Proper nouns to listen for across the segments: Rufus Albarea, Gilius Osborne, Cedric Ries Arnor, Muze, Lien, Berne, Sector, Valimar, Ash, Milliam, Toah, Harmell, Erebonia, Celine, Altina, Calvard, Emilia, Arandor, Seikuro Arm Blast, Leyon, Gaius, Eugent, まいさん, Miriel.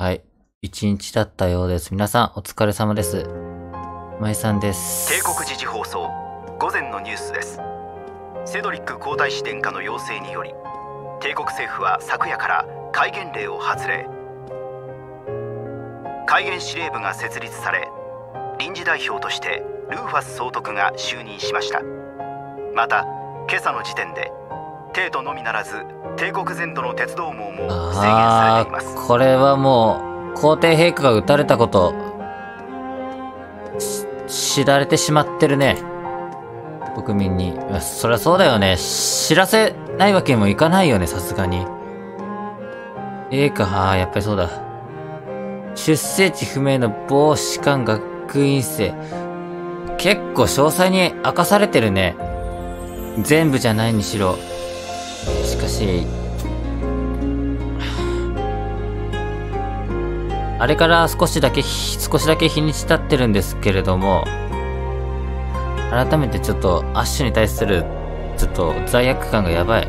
はい。一日だったようです。皆さん、お疲れ様です。まいさんです。帝国時事放送、午前のニュースです。セドリック皇太子殿下の要請により、帝国政府は昨夜から戒厳令を発令。戒厳司令部が設立され、臨時代表としてルーファス総督が就任しました。また、今朝の時点で、帝都のみならず帝国全土の鉄道網も制限されています。これはもう皇帝陛下が撃たれたこと知られてしまってるね、国民に。そりゃそうだよね。知らせないわけにもいかないよね、さすがに。陛下はやっぱりそうだ。出生地不明の某士官学院生、結構詳細に明かされてるね。全部じゃないにしろ。しかし、あれから少しだけ日にち経ってるんですけれども、改めてちょっとアッシュに対するちょっと罪悪感がやばい。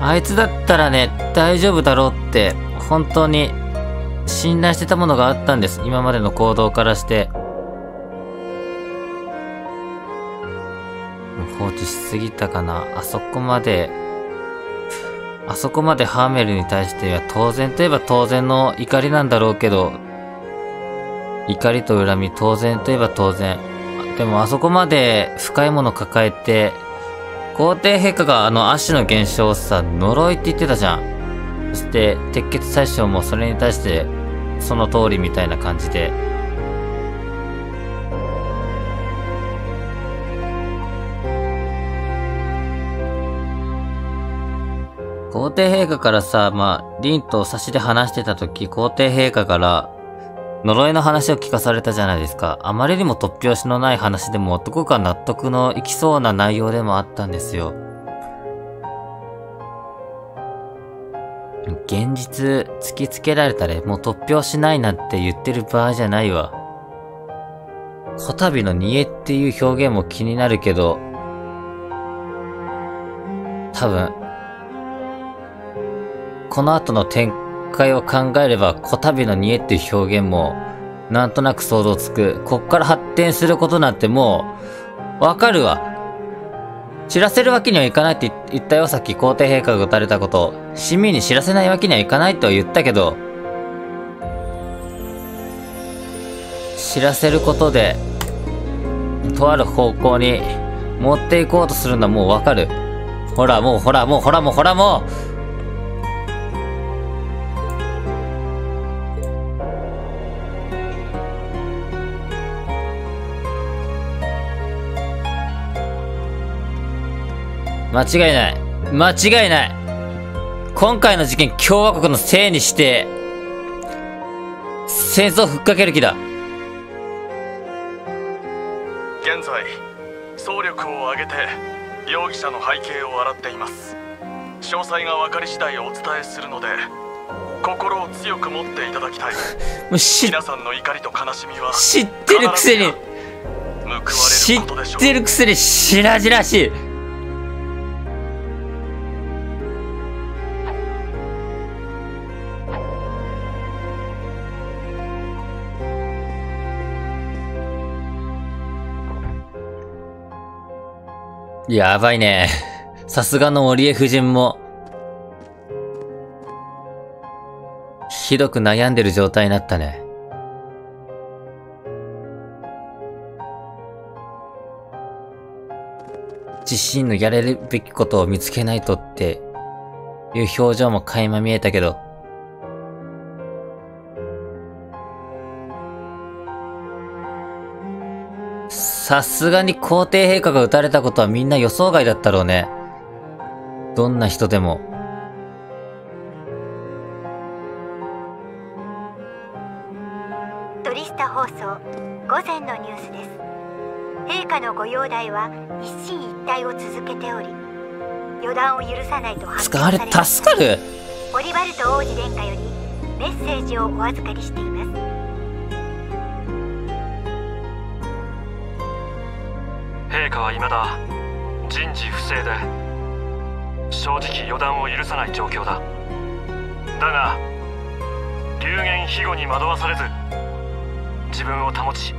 あいつだったらね、大丈夫だろうって本当に信頼してたものがあったんです、今までの行動からして。放置しすぎたかな。あそこまでハーメルに対しては当然といえば当然の怒りなんだろうけど、怒りと恨み当然といえば当然。でもあそこまで深いもの抱えて、皇帝陛下があのアッシュの現象をさ、呪いって言ってたじゃん。そして鉄血宰相もそれに対してその通りみたいな感じで、皇帝陛下からさ、凛と差しで話してた時、皇帝陛下から呪いの話を聞かされたじゃないですか。あまりにも突拍子のない話でも、どこか納得のいきそうな内容でもあったんですよ。現実突きつけられたね、もう突拍子ないなんて言ってる場合じゃないわ。こたびの煮えっていう表現も気になるけど、多分、この後の展開を考えれば、こたびの煮えっていう表現も、なんとなく想像つく。こっから発展することなんてもう、わかるわ。知らせるわけにはいかないって言ったよ、さっき皇帝陛下が撃たれたこと。市民に知らせないわけにはいかないとは言ったけど、知らせることで、とある方向に持っていこうとするのはもうわかる。ほらもう、間違いない。今回の事件、共和国のせいにして、戦争をふっかける気だ。現在、総力を挙げて、容疑者の背景を洗っています。詳細が分かり次第お伝えするので、心を強く持っていただきたい。皆さんの怒りと悲しみは、知ってるくせに、しらじらしい。やばいね。さすがの織江夫人も、ひどく悩んでる状態になったね。自身のやれるべきことを見つけないとっていう表情も垣間見えたけど、さすがに皇帝陛下が撃たれたことはみんな予想外だったろうね。どんな人でも。トリスタ放送、午前のニュースです。陛下のご容体は一進一退を続けており、予断を許さないと発表されました。助かる。オリバルト王子殿下よりメッセージをお預かりしています。陛下は未だ人事不正で、正直予断を許さない状況だ。だが流言飛語に惑わされず自分を保ち、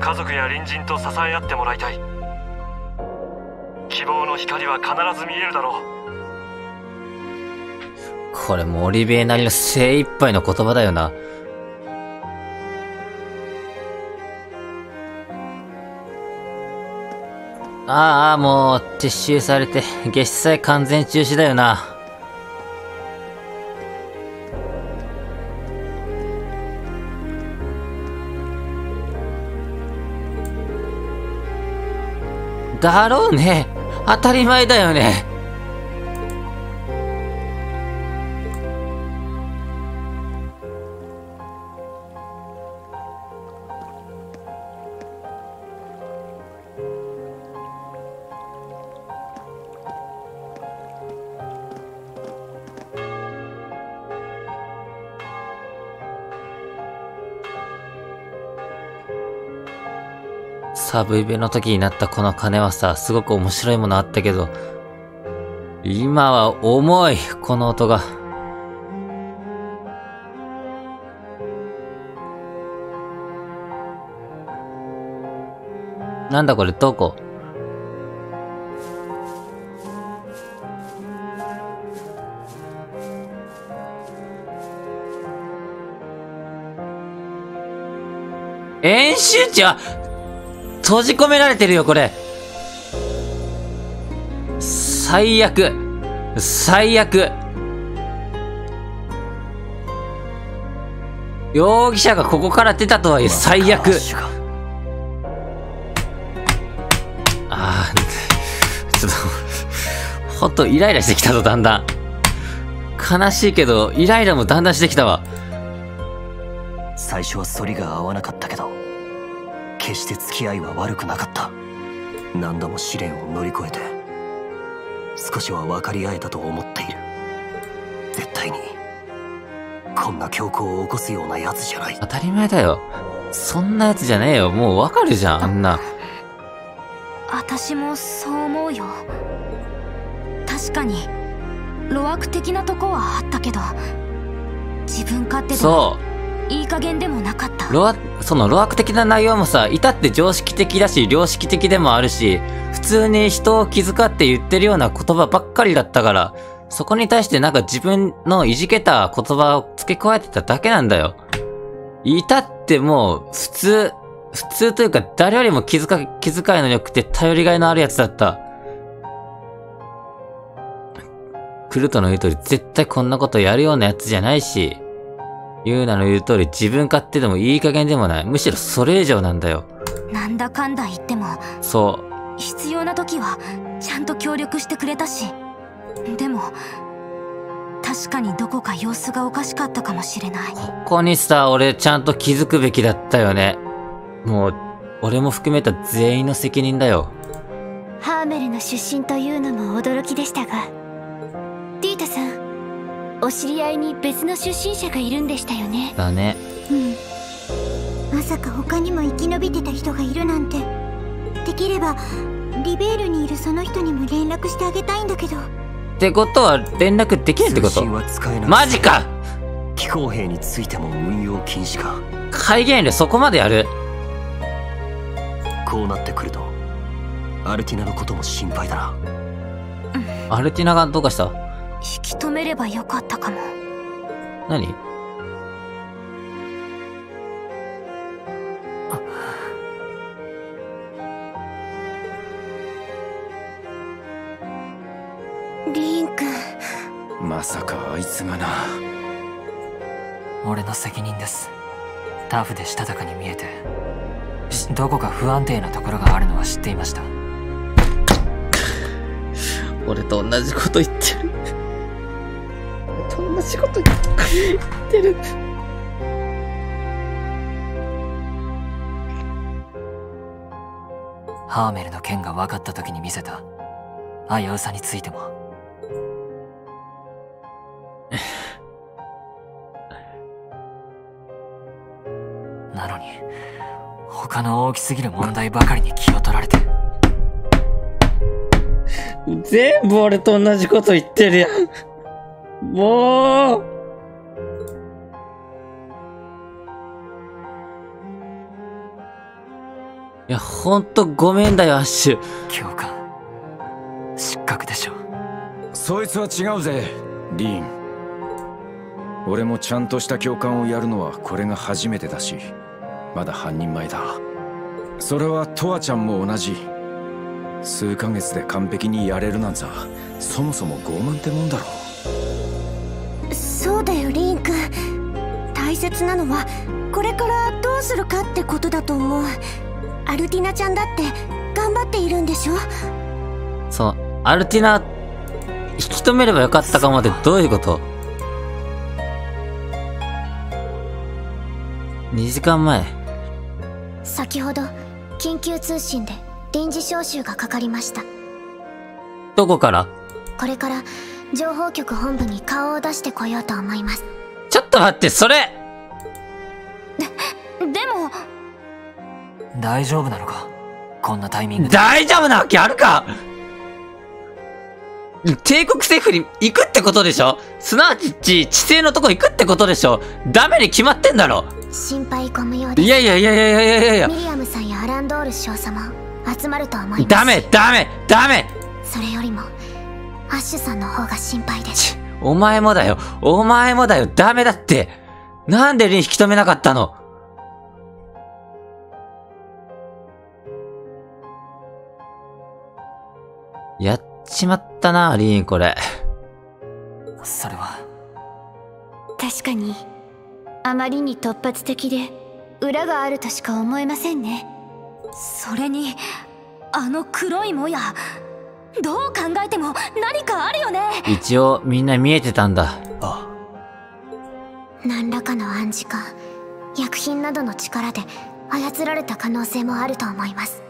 家族や隣人と支え合ってもらいたい。希望の光は必ず見えるだろう。これもオリビエなりの精一杯の言葉だよな。ああ、もう撤収されて月祭完全中止だよな。だろうね。当たり前だよね。サブイベの時になったこの鐘はさ、すごく面白いものあったけど、今は重い、この音が。なんだこれ、どこ？演習地は閉じ込められてるよ、これ。最悪。最悪。容疑者がここから出たとはいえ、最悪。ああ、ちょっと、ほんとイライラしてきたぞ、だんだん。悲しいけど、イライラもだんだんしてきたわ。最初は反りが合わなかったけど、決して付き合いは悪くなかった。何度も試練を乗り越えて少しは分かり合えたと思っている。絶対にこんな凶行を起こすようなやつじゃない。当たり前だよ、そんなやつじゃねえよ。もう分かるじゃん、あんな。私もそう思うよ。確かに路悪的なとこはあったけど、自分勝手でいい加減でもなかった。その路悪的な内容もさ、至って常識的だし良識的でもあるし、普通に人を気遣って言ってるような言葉ばっかりだったから、そこに対してなんか自分のいじけた言葉を付け加えてただけなんだよ。至ってもう普通というか、誰よりも気遣いの良くて頼りがいのあるやつだった。クルトの言う通り絶対こんなことやるようなやつじゃないし、ユーナの言う通り自分勝手でもいい加減でもない。むしろそれ以上なんだよ。なんだかんだ言っても、そう必要な時はちゃんと協力してくれたし。でも確かにどこか様子がおかしかったかもしれない。ここにさ、俺ちゃんと気づくべきだったよね。もう俺も含めた全員の責任だよ。ハーメルの出身というのも驚きでしたが、ディータさん、お知り合いに別の出身者がいるんでしたよね。だね。うん。まさか他にも生き延びてた人がいるなんて。できればリベールにいるその人にも連絡してあげたいんだけど。ってことは連絡できるってこと？マジか。気候兵についても運用禁止か。戒厳令そこまでやる？こうなってくるとアルティナのことも心配だな。うん、アルティナがどうかした？引き止めればよかったかも。何？リン君。まさかあいつがな。俺の責任です。タフでしたたかに見えて、どこか不安定なところがあるのは知っていました。俺と同じこと言ってる。仕事に行ってる。ハーメルの件が分かった時に見せた危うさについても。なのに他の大きすぎる問題ばかりに気を取られて。全部俺と同じこと言ってるやん。もういや、ほんとごめんだよ、アッシュ。教官、失格でしょ。そいつは違うぜ、リーン。俺もちゃんとした教官をやるのはこれが初めてだし、まだ半人前だ。それはトアちゃんも同じ。数ヶ月で完璧にやれるなんざ、そもそも傲慢ってもんだろう。そうだよ、リーン君。大切なのはこれからどうするかってことだと思う。アルティナちゃんだって頑張っているんでしょ。そう、アルティナ引き止めればよかったかもって、どういうこと？2時間前、先ほど緊急通信で臨時招集がかかりました。どこから？これから情報局本部に顔を出してこようと思います。ちょっと待って、それでも大丈夫なのか、こんなタイミングで。大丈夫なわけあるか。帝国政府に行くってことでしょ。すなわち地政のとこ行くってことでしょ。ダメに決まってんだろ。心配ご無用です。いやいやいやいやいやいやいや。ミリアムさんやアランドール少佐も集まると思います。ダメダメダメ。それよりもアッシュさんの方が心配です。お前もだよ、お前もだよ。ダメだって。なんでリン引き止めなかったの？やっしまったな、リーン、これ。それは確かにあまりに突発的で裏があるとしか思えませんね。それにあの黒いもや、どう考えても何かあるよね。一応みんな見えてたんだ。ああ、何らかの暗示か薬品などの力で操られた可能性もあると思います。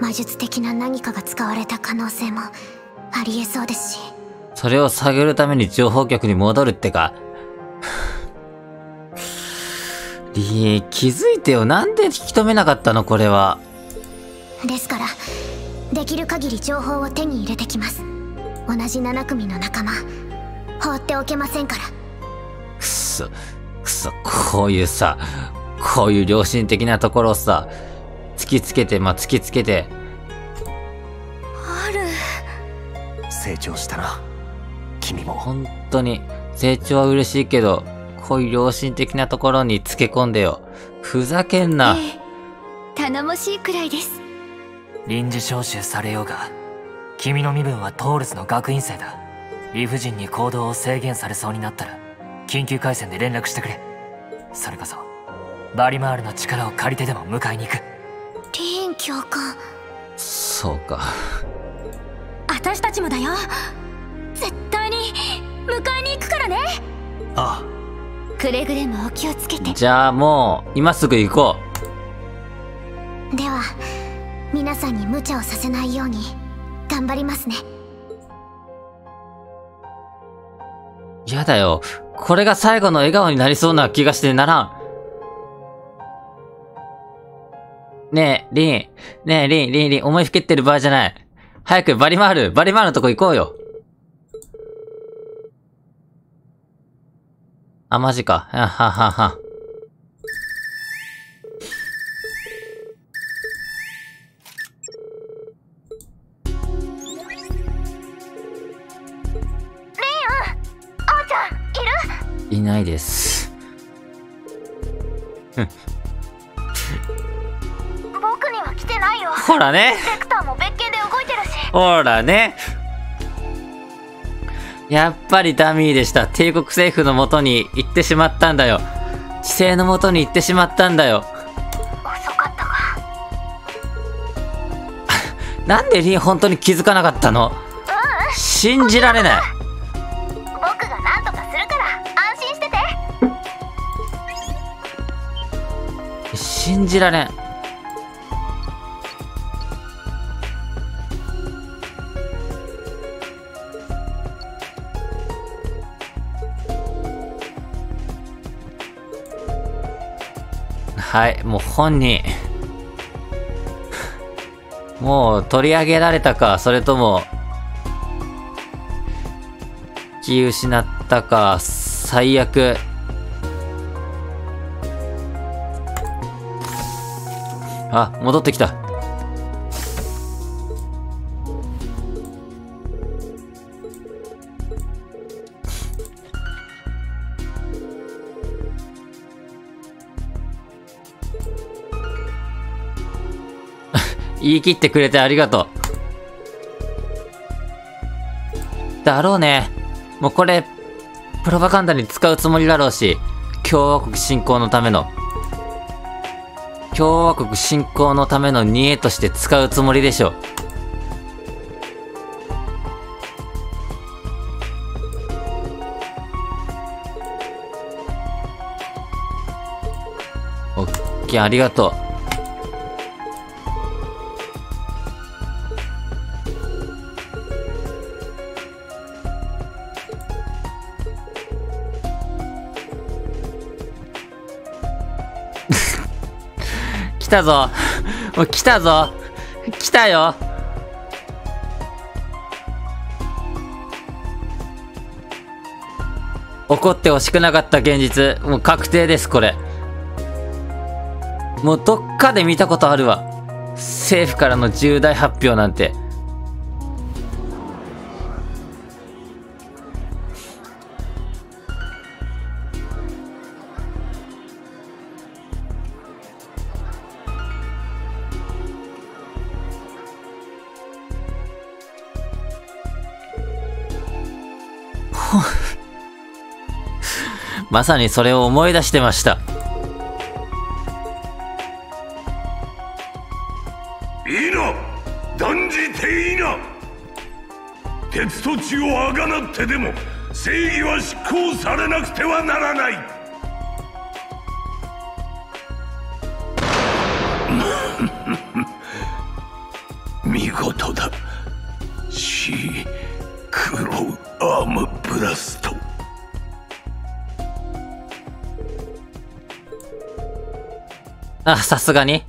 魔術的な何かが使われた可能性もありえそうですし、それを探るために情報局に戻るってか。リエ、気づいてよ。なんで引き止めなかったの？これは。ですからできる限り情報を手に入れてきます。同じ7組の仲間、放っておけませんから。くそくそ、こういうさ、こういう良心的なところをさ、突きつけて。成長したな、君も。本当に成長は嬉しいけど、こういう良心的なところにつけ込んでよ。ふざけんな。頼もしいくらいです。臨時招集されようが君の身分はトールズの学院生だ。理不尽に行動を制限されそうになったら緊急回線で連絡してくれ。それこそバリマールの力を借りてでも迎えに行く。リーン教官。そうか、私たちもだよ。絶対に迎えに行くからね。ああ、くれぐれもお気をつけて。じゃあもう今すぐ行こう。では皆さんに無茶をさせないように頑張りますね。やだよ、これが最後の笑顔になりそうな気がしてならん。ねえリン、ねえリン、リン思いふけってる場合じゃない。早くバリマールのとこ行こうよ。あ、マジか。はははは。レイオン、おうちゃんいる？いないです。僕には来てないよ。ほらね。セクターも別件で動いてるし。ほらね。やっぱりダミーでした。帝国政府のもとに行ってしまったんだよ。地政のもとに行ってしまったんだよ。遅かったか。なんでリン本当に気づかなかったの？うん、信じられない。僕が何とかするから安心してて。信じられん。はい、もう本にもう取り上げられたか、それとも気失っったか、最悪。あ、戻ってきた。言い切ってくれてありがとう。だろうね。もうこれ、プロパガンダに使うつもりだろうし、共和国侵攻のための、煮えとして使うつもりでしょう。オッケー、ありがとう。来たぞ。もう来たぞ。来たよ。怒ってほしくなかった現実。もう確定です、これ。もうどっかで見たことあるわ。政府からの重大発表なんて。まさにそれを思い出してました。いいな、断じていいな。鉄と血をあがなってでも正義は執行されなくてはならない。見事だ。シークロウアームブラスト。あ、さすがに。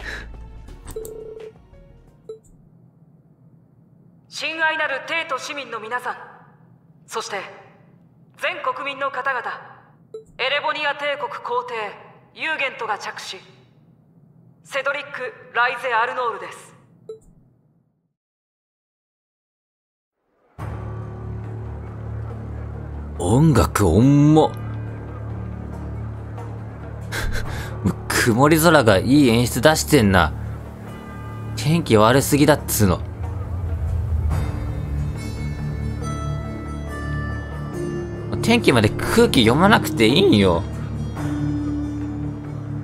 親愛なる帝都市民の皆さん、そして全国民の方々、エレボニア帝国皇帝ユーゲントが着手、セドリック・ライゼ・アルノールです。音楽重っ。曇り空がいい演出出してんな。天気悪すぎだっつうの。天気まで空気読まなくていいんよ。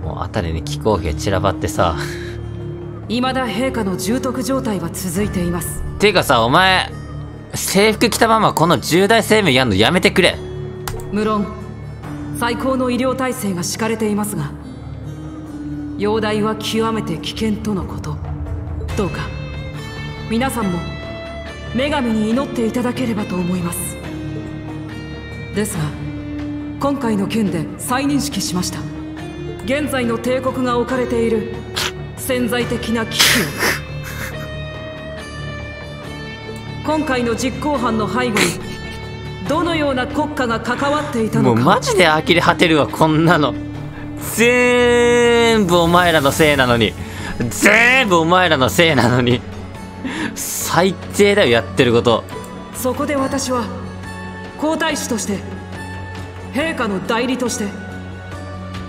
もう辺りに気候兵散らばってさ。未だ陛下の重篤状態は続いています。ていうかさ、お前、制服着たままこの重大声明やんのやめてくれ。無論、最高の医療体制が敷かれていますが、容体は極めて危険とのこと。どうか皆さんも女神に祈っていただければと思います。ですが今回の件で再認識しました。現在の帝国が置かれている潜在的な危機を、今回の実行犯の背後にどのような国家が関わっていたのか。もうマジで呆れ果てるわ。こんなの全部お前らのせいなのに。最低だよ、やってること。そこで私は皇太子として、陛下の代理として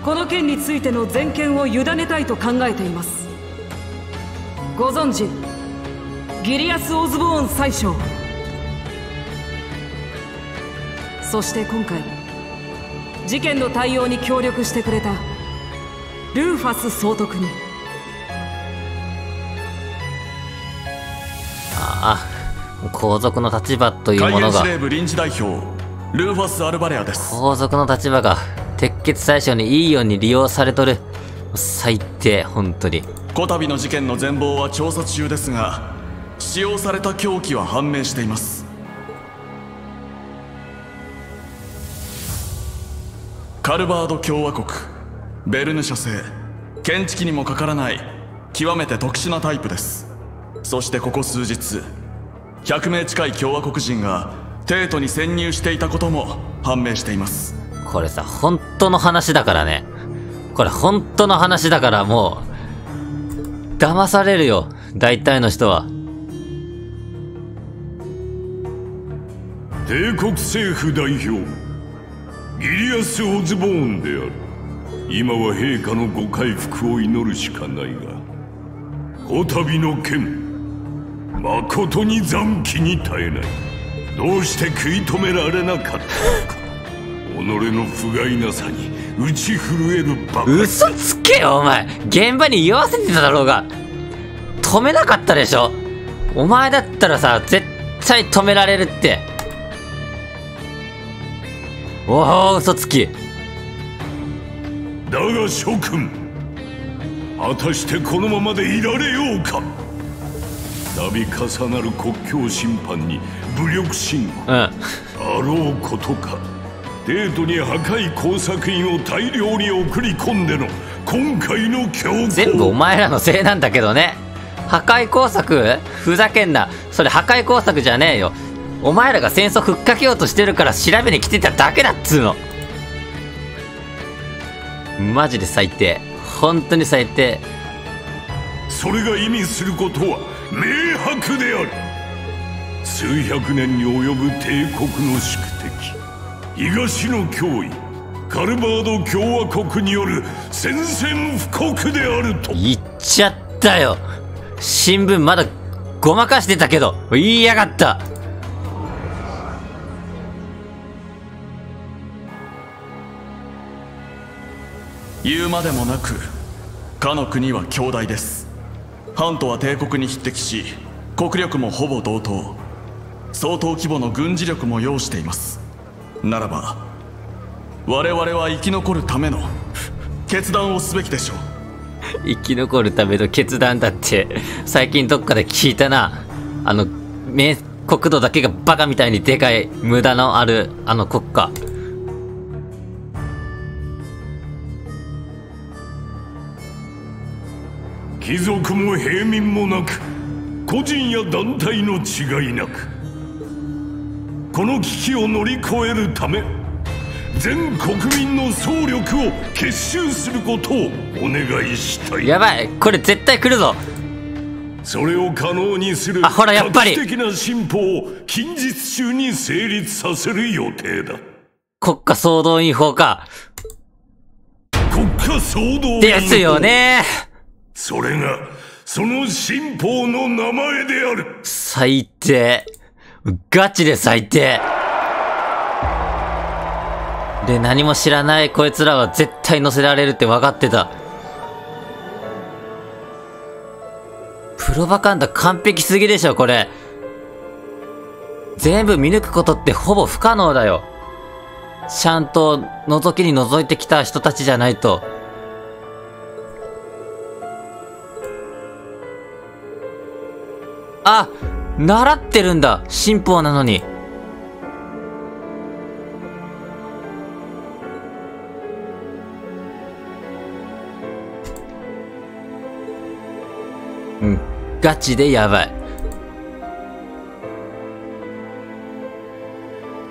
この件についての全権を委ねたいと考えています。ご存知、ギリアス・オズボーン宰相。そして今回事件の対応に協力してくれたルーファス総督に。ああ、皇族の立場というものが。海軍司令部臨時代表ルーファス・アルバレアです。皇族の立場が鉄血宰相にいいように利用されとる。最低、本当に。こたびの事件の全貌は調査中ですが、使用された凶器は判明しています。カルバード共和国、ベルヌ社製、検知器にもかからない極めて特殊なタイプです。そしてここ数日、100名近い共和国人が帝都に潜入していたことも判明しています。これさ、本当の話だからね。これ本当の話だからもう、騙されるよ、大体の人は。帝国政府代表、ギリアス・オズボーンである。今は陛下のご回復を祈るしかないが、こたびの件、まことに残機に耐えない。どうして食い止められなかったのか。己の不甲斐なさに打ち震えるばかり。嘘つけよお前、現場に言わせてただろうが。止めなかったでしょ、お前だったらさ、絶対止められるって。おお、嘘つきだが諸君、果たしてこのままでいられようか。度重なる国境侵犯に武力侵攻、あろうことか、帝都に破壊工作員を大量に送り込んでの今回の強行。全部お前らのせいなんだけどね。破壊工作、ふざけんな、それ破壊工作じゃねえよ。お前らが戦争ふっかけようとしてるから調べに来てただけだっつうの。マジで最低、本当に最低。それが意味することは明白である。数百年に及ぶ帝国の宿敵、東の脅威、カルバード共和国による宣戦布告であると。言っちゃったよ、新聞まだごまかしてたけど言いやがった。言うまでもなく、かの国は強大です。ハントは帝国に匹敵し、国力もほぼ同等、相当規模の軍事力も要しています。ならば我々は生き残るための決断をすべきでしょう。生き残るための決断だって最近どっかで聞いたな。あの名国土だけがバカみたいにでかい、無駄のあるあの国家。貴族も平民もなく、個人や団体の違いなく、この危機を乗り越えるため、全国民の総力を結集することをお願いしたい。やばい、これ絶対来るぞ。それを可能にする画期的な進歩を近日中に成立させる予定だ。国家総動員法か。国家総動員法ですよね。それがその新法の名前である。最低、ガチで最低で、何も知らないこいつらは絶対乗せられるって分かってた。プロパガンダ完璧すぎでしょこれ。全部見抜くことってほぼ不可能だよ。ちゃんと覗きに覗いてきた人たちじゃないと。あ、習ってるんだ、新法なのに。うん、ガチでやばい。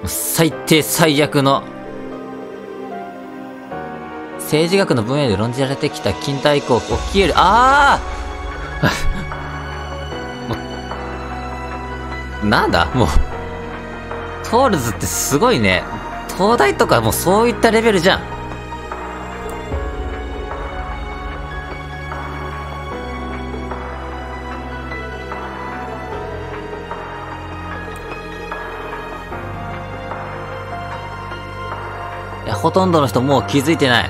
最低最悪の。政治学の分野で論じられてきた近代以降起き得る。ああなんだもう、トールズってすごいね。東大とかもうそういったレベルじゃん。いや、ほとんどの人もう気づいてない。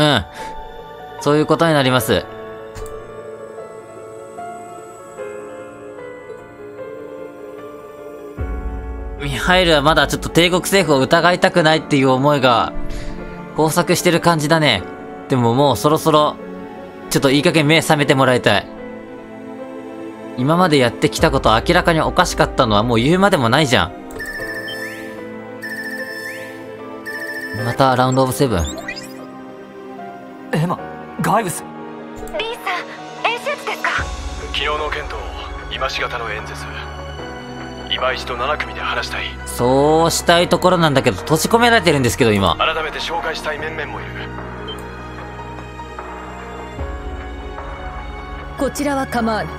うん。そういうことになります。ミハイルはまだちょっと帝国政府を疑いたくないっていう思いが交錯してる感じだね。でももうそろそろ、ちょっといい加減目覚めてもらいたい。今までやってきたこと明らかにおかしかったのはもう言うまでもないじゃん。またラウンドオブセブン。エマ、ガイブス、リーさん、演説ですか？昨日の件と今しがたの演説、今一度7組で話したい。そうしたいところなんだけど閉じ込められてるんですけど。今改めて紹介したい面々もいる。こちらは構わぬ。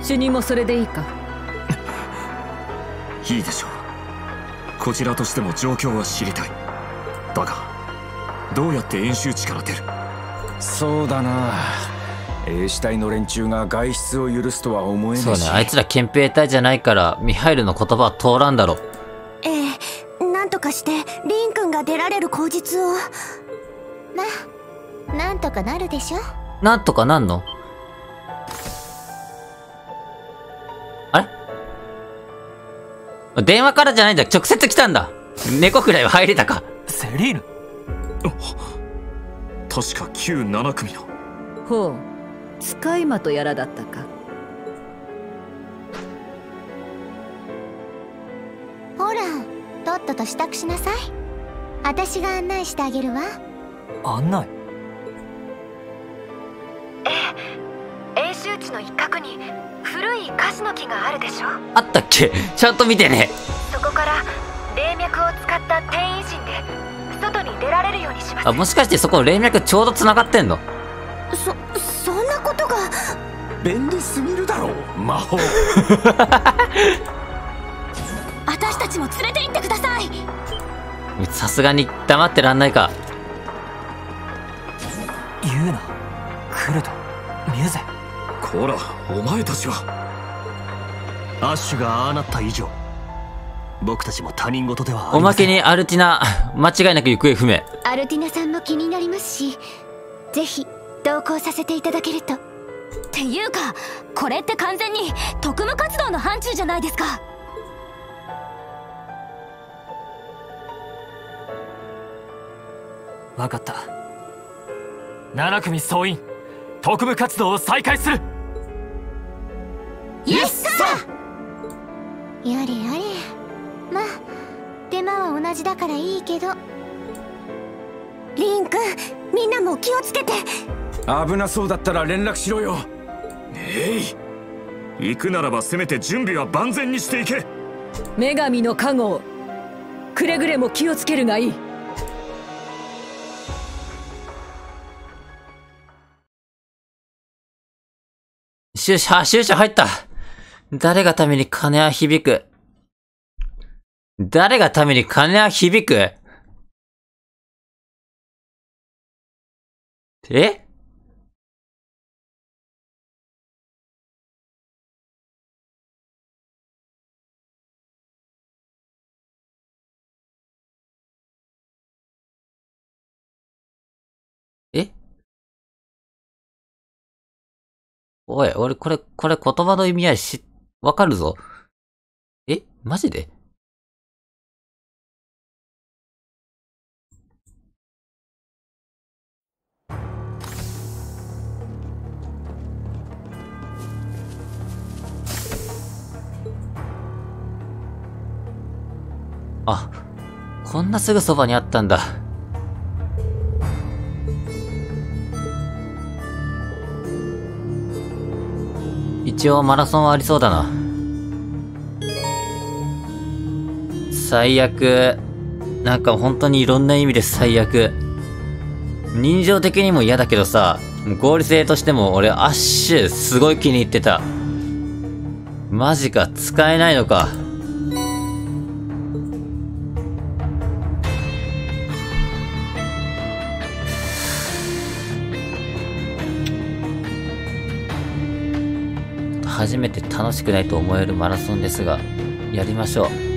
主任もそれでいいか？いいでしょう。こちらとしても状況は知りたい。だがどうやって演習地から出る？そうだな、衛士隊の連中が外出を許すとは思えないし。そうね、あいつら憲兵隊じゃないからミハイルの言葉は通らんだろ。ええ、なんとかしてリン君が出られる口実を。まあなんとかなるでしょ。なんとかなんの？あれ、電話からじゃないんだ、直接来たんだ。猫くらいは入れたか。セリーヌ、確か旧7組の。ほう、使い魔とやらだったか。ほら、とっとと支度しなさい。私が案内してあげるわ。案内？ええ、演習地の一角に古いカシの木があるでしょ。あったっけ？ちゃんと見てね。そこから霊脈を使った転移陣で外に出られるようにします。あ、もしかしてそこ霊脈ちょうどつながってんの？そんなことが。便利すぎるだろう、魔法。私たちも連れて行ってください。さすがに黙ってらんないか。ユーナ、クルト、ミューゼ、こらお前たちは。アッシュがああなった以上僕たちも他人事ではありません。おまけにアルティナ間違いなく行方不明。アルティナさんも気になりますし、ぜひ同行させていただけると。っていうかこれって完全に特務活動の範疇じゃないですか。分かった。7組総員特務活動を再開する。イエスサー。やれやれ、まあ手間は同じだからいいけど。リン君、みんなも気をつけて。危なそうだったら連絡しろよ。えい、行くならばせめて準備は万全にしていけ。女神の加護、くれぐれも気をつけるがいい。収集入った。誰がために鐘は響く。誰がために鐘は響く。え？え？おい、俺これ言葉の意味合いわかるぞ。え？マジで？あ、こんなすぐそばにあったんだ。一応マラソンはありそうだな。最悪。なんか本当にいろんな意味で最悪。人情的にも嫌だけどさ、合理性としても俺アッシュすごい気に入ってた。マジか、使えないのか。初めて楽しくないと思えるマラソンですが、やりましょう。